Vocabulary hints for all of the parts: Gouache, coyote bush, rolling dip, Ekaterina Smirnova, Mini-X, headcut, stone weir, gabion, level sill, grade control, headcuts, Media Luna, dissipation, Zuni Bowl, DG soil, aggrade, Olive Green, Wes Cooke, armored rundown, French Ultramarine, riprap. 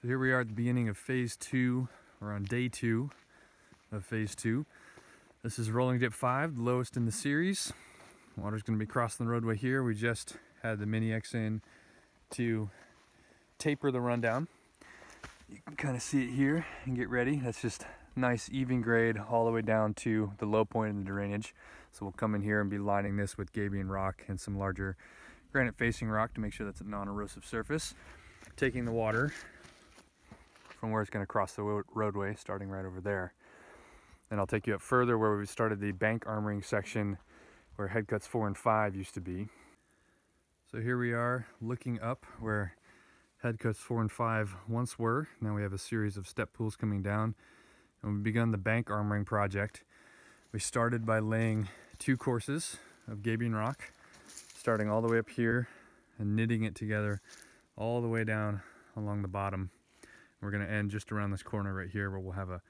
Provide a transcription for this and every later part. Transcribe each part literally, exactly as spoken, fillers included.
So here we are at the beginning of phase two, or on day two of phase two. This is rolling dip five, the lowest in the series. Water's gonna be crossing the roadway here. We just had the Mini-X in to taper the rundown. You can kind of see it here and get ready. That's just nice even grade all the way down to the low point in the drainage. So we'll come in here and be lining this with gabion rock and some larger granite facing rock to make sure that's a non-erosive surface. Taking the water from where it's going to cross the roadway, starting right over there. And I'll take you up further where we started the bank armoring section where headcuts four and five used to be. So here we are looking up where headcuts four and five once were. Now we have a series of step pools coming down, and we've begun the bank armoring project. We started by laying two courses of gabion rock, starting all the way up here and knitting it together all the way down along the bottom. We're going to end just around this corner right here where we'll have a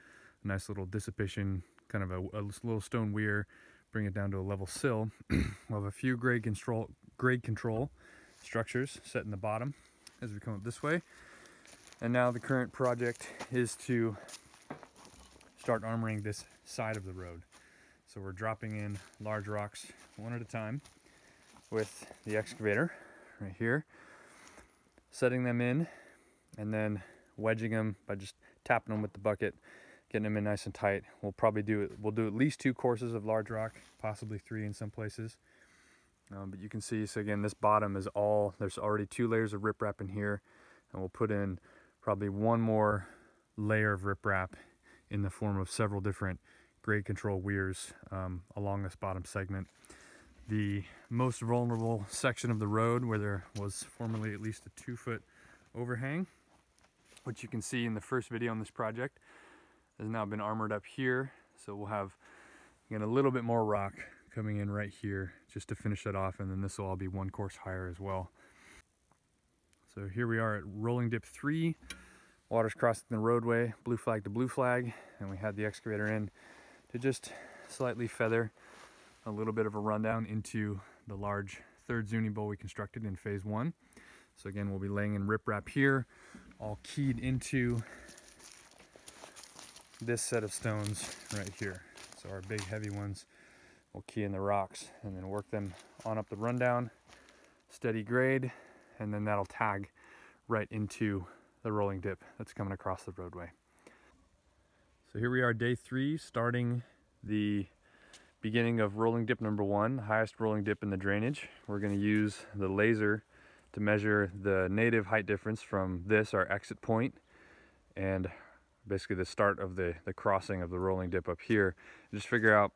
nice little dissipation, kind of a, a little stone weir, bring it down to a level sill. We'll have a few grade control, grade control structures set in the bottom as we come up this way. And now the current project is to start armoring this side of the road. So we're dropping in large rocks one at a time with the excavator right here, setting them in, and then wedging them by just tapping them with the bucket, getting them in nice and tight. We'll probably do it. We'll do at least two courses of large rock, possibly three in some places. Um, but you can see, so again, this bottom is all, there's already two layers of riprap in here, and we'll put in probably one more layer of riprap in the form of several different grade control weirs um, along this bottom segment. The most vulnerable section of the road, where there was formerly at least a two foot overhang, which you can see in the first video on this project, has now been armored up here. So we'll have, again, a little bit more rock coming in right here just to finish that off, and then this will all be one course higher as well. So here we are at rolling dip three. Water's crossing the roadway, blue flag to blue flag, and we had the excavator in to just slightly feather a little bit of a rundown into the large third Zuni bowl we constructed in phase one. So again, we'll be laying in riprap here, all keyed into this set of stones right here. So our big heavy ones, we'll key in the rocks and then work them on up the rundown, steady grade, and then that'll tag right into the rolling dip that's coming across the roadway. So here we are, day three, starting the beginning of rolling dip number one, highest rolling dip in the drainage. We're going to use the laser to measure the native height difference from this, our exit point, and basically the start of the, the crossing of the rolling dip up here. Just figure out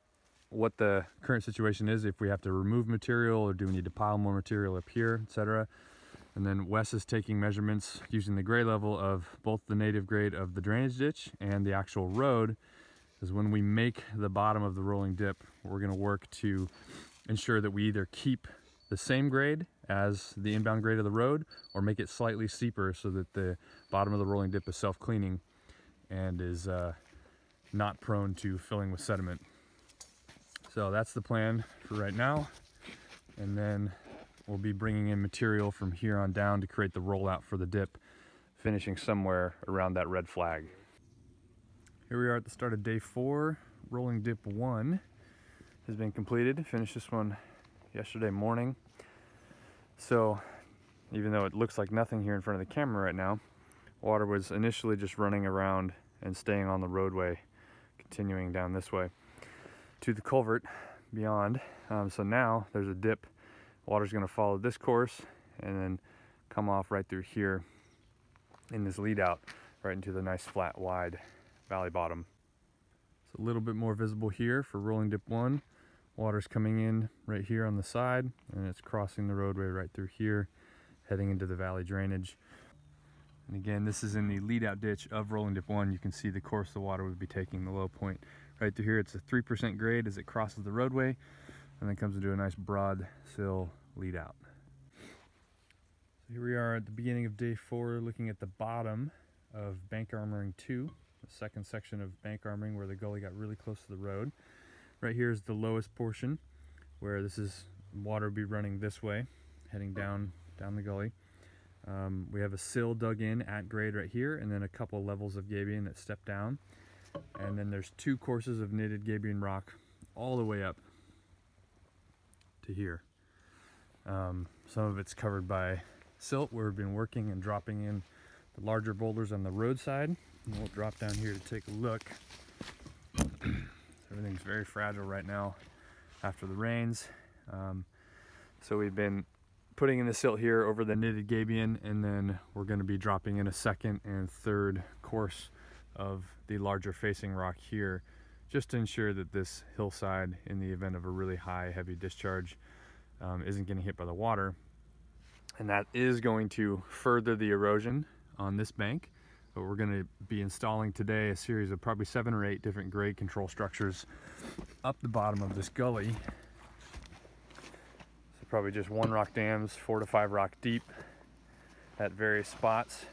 what the current situation is, if we have to remove material or do we need to pile more material up here, et cetera. And then Wes is taking measurements using the grade level of both the native grade of the drainage ditch and the actual road, because when we make the bottom of the rolling dip, we're going to work to ensure that we either keep the same grade as the inbound grade of the road or make it slightly steeper so that the bottom of the rolling dip is self-cleaning and is uh, not prone to filling with sediment. So that's the plan for right now, and then we'll be bringing in material from here on down to create the rollout for the dip, finishing somewhere around that red flag. Here we are at the start of day four. Rolling dip one has been completed. Finished this one yesterday morning. So even though it looks like nothing here in front of the camera right now, water was initially just running around and staying on the roadway, continuing down this way to the culvert beyond. Um, so now there's a dip. Water's going to follow this course and then come off right through here in this lead out right into the nice flat wide valley bottom. It's a little bit more visible here for rolling dip one. Water's coming in right here on the side, and it's crossing the roadway right through here, heading into the valley drainage. And again, this is in the lead out ditch of rolling dip one. You can see the course the water would be taking, the low point right through here. It's a three percent grade as it crosses the roadway and then comes into a nice broad sill lead out. So here we are at the beginning of day four, looking at the bottom of bank armoring two, the second section of bank armoring where the gully got really close to the road. Right here is the lowest portion where this is, water would be running this way, heading down, down the gully. Um, we have a sill dug in at grade right here, and then a couple levels of gabion that step down. And then there's two courses of knitted gabion rock all the way up to here. Um, some of it's covered by silt, where we've been working and dropping in the larger boulders on the roadside. And we'll drop down here to take a look. Everything's very fragile right now after the rains. Um, so we've been putting in the silt here over the knitted gabion, and then we're going to be dropping in a second and third course of the larger facing rock here, just to ensure that this hillside, in the event of a really high heavy discharge, um, isn't getting hit by the water. And that is going to further the erosion on this bank. But we're going to be installing today a series of probably seven or eight different grade control structures up the bottom of this gully. So probably just one rock dams, four to five rock deep at various spots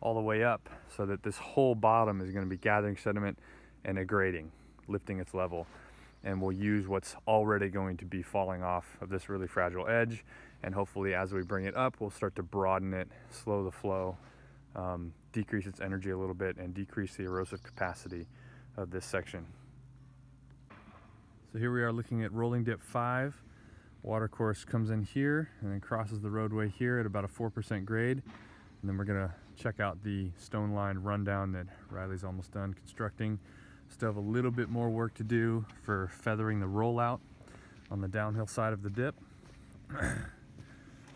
all the way up, so that this whole bottom is going to be gathering sediment and aggrading, lifting its level. And we'll use what's already going to be falling off of this really fragile edge. And hopefully as we bring it up, we'll start to broaden it, slow the flow, Um, decrease its energy a little bit, and decrease the erosive capacity of this section. So here we are looking at rolling dip five. Water course comes in here and then crosses the roadway here at about a four percent grade. And then we're gonna check out the stone line rundown that Riley's almost done constructing. Still have a little bit more work to do for feathering the rollout on the downhill side of the dip.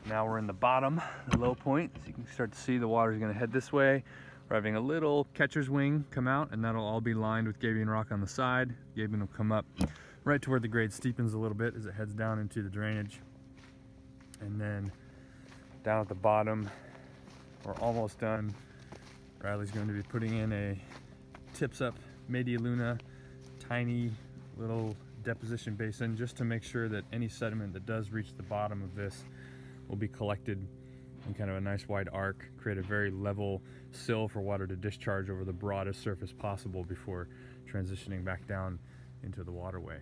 Now we're in the bottom, the low point. As you can start to see, the water's gonna head this way. We're having a little catcher's wing come out, and that'll all be lined with gabion rock on the side. Gabion will come up right to where the grade steepens a little bit as it heads down into the drainage. And then down at the bottom, we're almost done. Riley's going to be putting in a tips up Media Luna, tiny little deposition basin, just to make sure that any sediment that does reach the bottom of this will be collected in kind of a nice wide arc, create a very level sill for water to discharge over the broadest surface possible before transitioning back down into the waterway.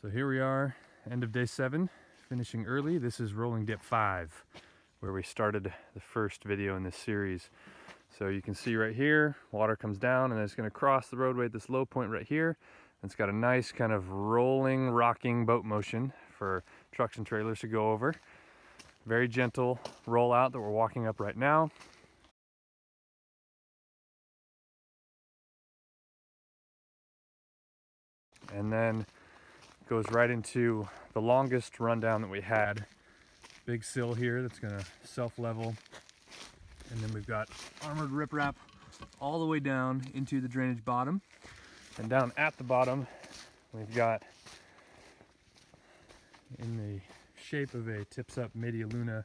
So here we are, end of day seven, finishing early. This is rolling dip five, where we started the first video in this series. So you can see right here, water comes down and it's gonna cross the roadway at this low point right here. It's got a nice kind of rolling, rocking boat motion for trucks and trailers to go over. Very gentle rollout that we're walking up right now. And then goes right into the longest rundown that we had. Big sill here that's gonna self-level. And then we've got armored riprap all the way down into the drainage bottom. And down at the bottom, we've got, in the shape of a tips up Media Luna,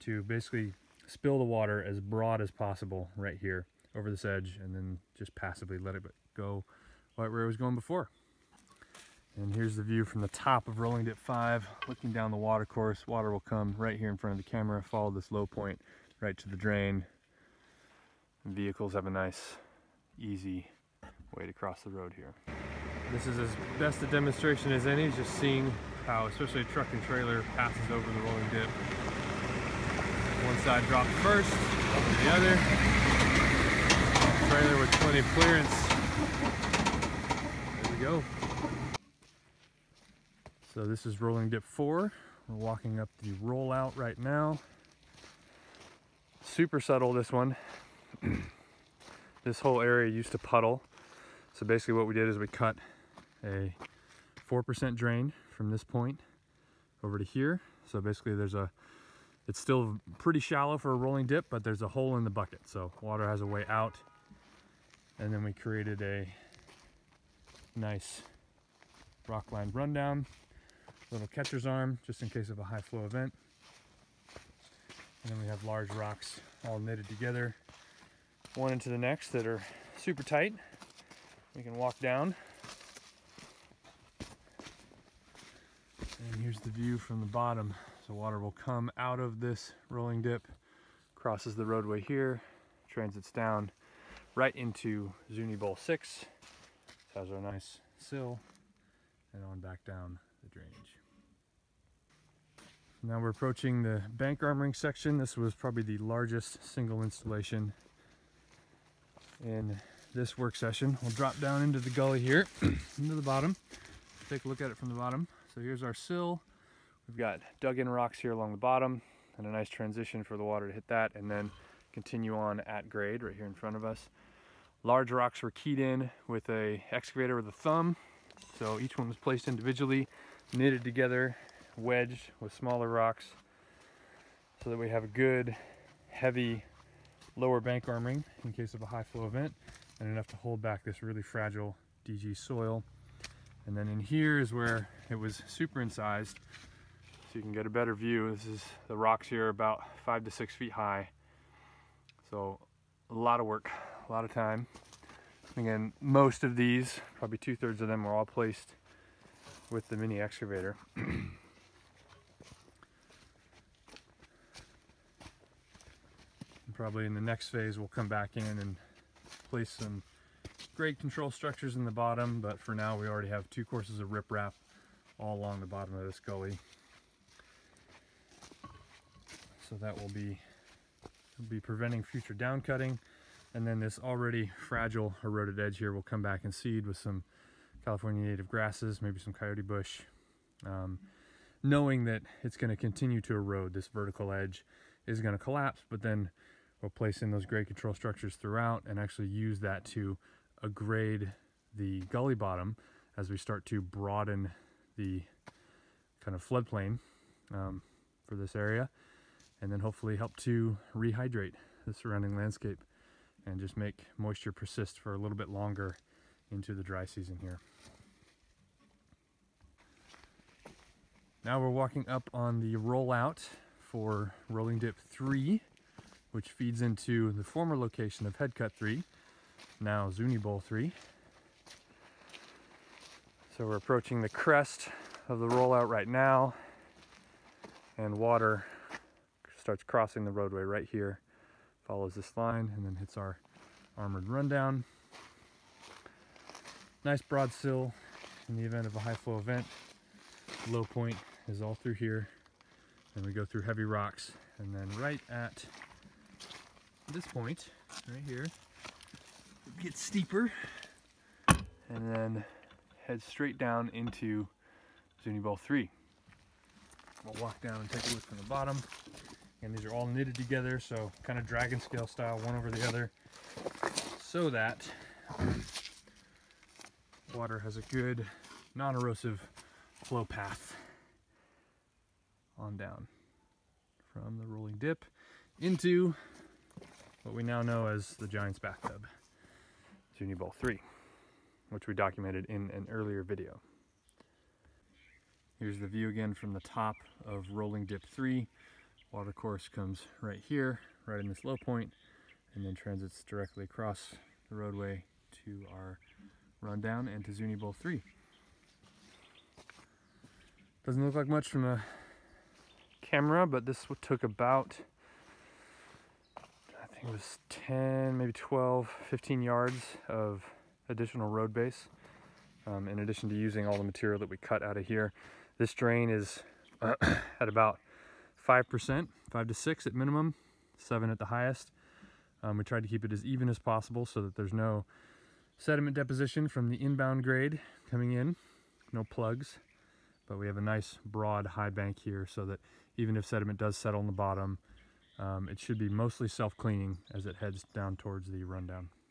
to basically spill the water as broad as possible right here over this edge, and then just passively let it go right where it was going before. And here's the view from the top of rolling dip five, looking down the water course. Water will come right here in front of the camera, follow this low point right to the drain. And vehicles have a nice, easy way to cross the road here. This is as best a demonstration as any, just seeing how especially a truck and trailer passes over the rolling dip. One side drops first, up to the other. Trailer with plenty of clearance. There we go. So this is rolling dip four. We're walking up the rollout right now. Super subtle, this one. This whole area used to puddle. So basically what we did is we cut a four percent drain from this point over to here. So basically there's a, it's still pretty shallow for a rolling dip, but there's a hole in the bucket. So water has a way out. And then we created a nice rock lined rundown, little catcher's arm, just in case of a high flow event. And then we have large rocks all knitted together, one into the next, that are super tight. We can walk down. And here's the view from the bottom. So water will come out of this rolling dip, crosses the roadway here, transits down right into Zuni Bowl six. So has our nice sill, and on back down the drainage. Now we're approaching the bank armoring section. This was probably the largest single installation in this work session. We'll drop down into the gully here, into the bottom. Take a look at it from the bottom. So here's our sill. We've got dug in rocks here along the bottom and a nice transition for the water to hit that and then continue on at grade right here in front of us. Large rocks were keyed in with a excavator with a thumb. So each one was placed individually, knitted together, wedged with smaller rocks so that we have a good heavy lower bank armoring in case of a high flow event and enough to hold back this really fragile D G soil. And then in here is where it was super incised so you can get a better view. This is the rocks here about five to six feet high. So a lot of work, a lot of time. Again, most of these, probably two thirds of them, were all placed with the mini excavator. Probably in the next phase we'll come back in and place some grade control structures in the bottom, but for now we already have two courses of riprap all along the bottom of this gully. So that will be, will be preventing future down cutting. And then this already fragile eroded edge here we'll come back and seed with some California native grasses, maybe some coyote bush, um, knowing that it's going to continue to erode. This vertical edge is going to collapse, but then we'll place in those grade control structures throughout and actually use that to grade the gully bottom as we start to broaden the kind of floodplain um, for this area, and then hopefully help to rehydrate the surrounding landscape and just make moisture persist for a little bit longer into the dry season here. Now we're walking up on the rollout for rolling dip three, which feeds into the former location of headcut three, now Zuni Bowl three. So we're approaching the crest of the rollout right now, and water starts crossing the roadway right here, follows this line, and then hits our armored rundown. Nice broad sill in the event of a high flow event. Low point is all through here, and we go through heavy rocks, and then right at this point right here it gets steeper and then heads straight down into Zuni Bowl three. We'll walk down and take a look from the bottom, and these are all knitted together, so kind of dragon scale style, one over the other, so that water has a good non-erosive flow path on down from the rolling dip into what we now know as the Giant's Bathtub, Zuni Bowl three, which we documented in an earlier video. Here's the view again from the top of rolling dip three. Watercourse comes right here, right in this low point, and then transits directly across the roadway to our rundown and to Zuni Bowl three. Doesn't look like much from a camera, but this took about, it was ten, maybe twelve, fifteen yards of additional road base. Um, in addition to using all the material that we cut out of here, this drain is uh, at about five percent, five to six at minimum, seven at the highest. Um, we tried to keep it as even as possible so that there's no sediment deposition from the inbound grade coming in, no plugs, but we have a nice broad high bank here so that even if sediment does settle on the bottom, Um, it should be mostly self-cleaning as it heads down towards the rundown.